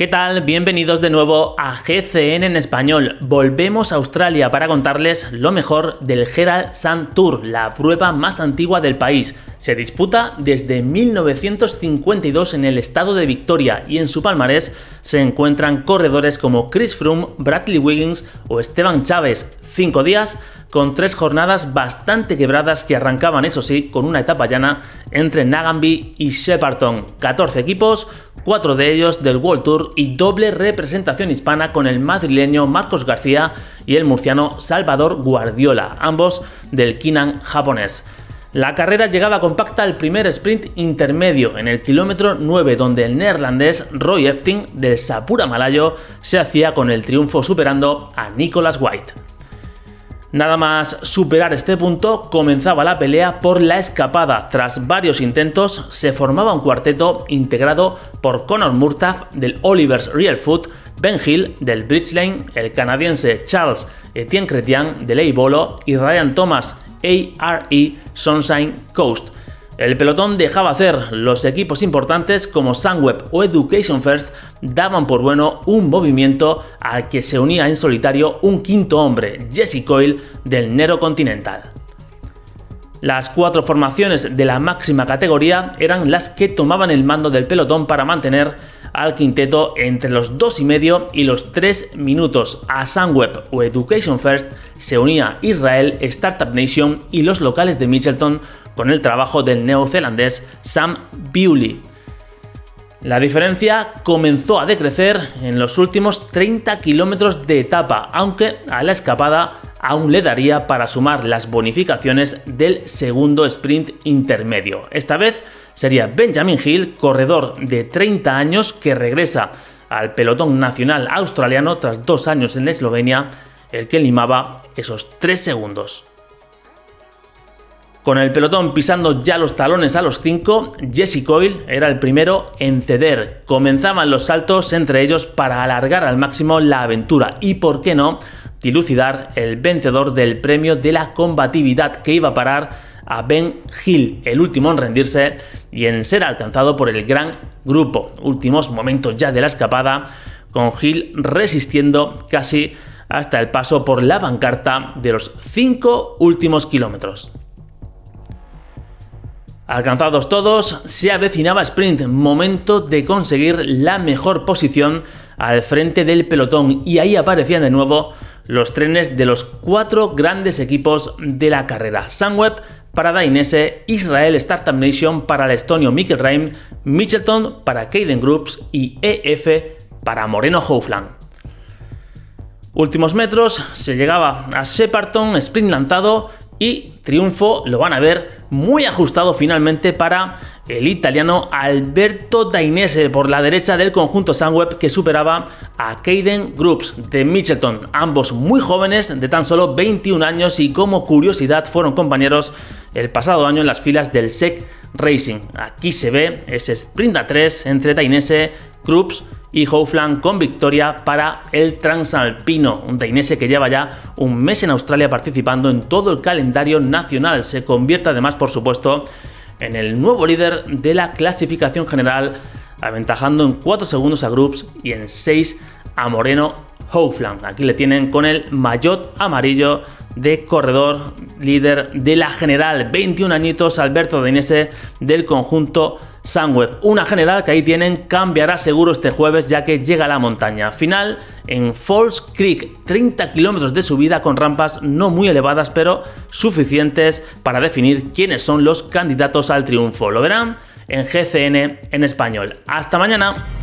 ¿Qué tal? Bienvenidos de nuevo a GCN en Español. Volvemos a Australia para contarles lo mejor del Herald Sun Tour, la prueba más antigua del país. Se disputa desde 1952 en el estado de Victoria y en su palmarés se encuentran corredores como Chris Froome, Bradley Wiggins o Esteban Chávez. 5 días con 3 jornadas bastante quebradas que arrancaban, eso sí, con una etapa llana entre Nagambie y Shepparton. 14 equipos, 4 de ellos del World Tour y doble representación hispana con el madrileño Marcos García y el murciano Salvador Guardiola, ambos del Kinan japonés. La carrera llegaba compacta al primer sprint intermedio en el kilómetro 9, donde el neerlandés Roy Efting del Sapura Malayo se hacía con el triunfo superando a Nicholas White. Nada más superar este punto, comenzaba la pelea por la escapada. Tras varios intentos, se formaba un cuarteto integrado por Conor Murtagh del Oliver's Real Foot, Ben Hill del Bridge Lane, el canadiense Charles Etienne Chrétien del Leibolo y Ryan Thomas, ARE Sunshine Coast. El pelotón dejaba hacer, los equipos importantes como Sunweb o Education First daban por bueno un movimiento al que se unía en solitario un quinto hombre, Jesse Coyle del Nero Continental. Las 4 formaciones de la máxima categoría eran las que tomaban el mando del pelotón para mantener al quinteto entre los 2,5 y los 3 minutos. A Sunweb o Education First se unía Israel Startup Nation y los locales de Mitchelton con el trabajo del neozelandés Sam Bewley. La diferencia comenzó a decrecer en los últimos 30 kilómetros de etapa, aunque a la escapada aún le daría para sumar las bonificaciones del segundo sprint intermedio. Esta vez sería Benjamin Hill, corredor de 30 años que regresa al pelotón nacional australiano tras 2 años en Eslovenia, el que limaba esos 3 segundos. Con el pelotón pisando ya los talones a los 5, Jesse Coyle era el primero en ceder. Comenzaban los saltos entre ellos para alargar al máximo la aventura y, por qué no, dilucidar el vencedor del premio de la combatividad que iba a parar a Ben Hill, el último en rendirse y en ser alcanzado por el gran grupo. Últimos momentos ya de la escapada, con Hill resistiendo casi hasta el paso por la bancarta de los 5 últimos kilómetros. Alcanzados todos, se avecinaba sprint, momento de conseguir la mejor posición al frente del pelotón, y ahí aparecían de nuevo los trenes de los 4 grandes equipos de la carrera. Sunweb para Dainese, Israel Startup Nation para el estonio Mikkel Raim, Mitchelton para Kaden Groves y EF para Moreno Hofland. Últimos metros, se llegaba a Shepparton, sprint lanzado y triunfo, lo van a ver, muy ajustado finalmente para el italiano Alberto Dainese por la derecha del conjunto Sunweb, que superaba a Kaden Groves de Mitchelton, ambos muy jóvenes de tan solo 21 años y, como curiosidad, fueron compañeros el pasado año en las filas del SEC Racing. Aquí se ve ese sprint a 3 entre Dainese, Groves y Hofland con victoria para el transalpino, un Dainese que lleva ya un mes en Australia participando en todo el calendario nacional. Se convierte además, por supuesto, en el nuevo líder de la clasificación general, aventajando en 4 segundos a Groves y en 6 a Moreno Hofland. Aquí le tienen con el maillot amarillo de corredor líder de la general, 21 añitos Alberto Dainese del conjunto Sunweb. Una general que ahí tienen cambiará seguro este jueves, ya que llega a la montaña. Final en Falls Creek, 30 kilómetros de subida con rampas no muy elevadas pero suficientes para definir quiénes son los candidatos al triunfo. Lo verán en GCN en Español. ¡Hasta mañana!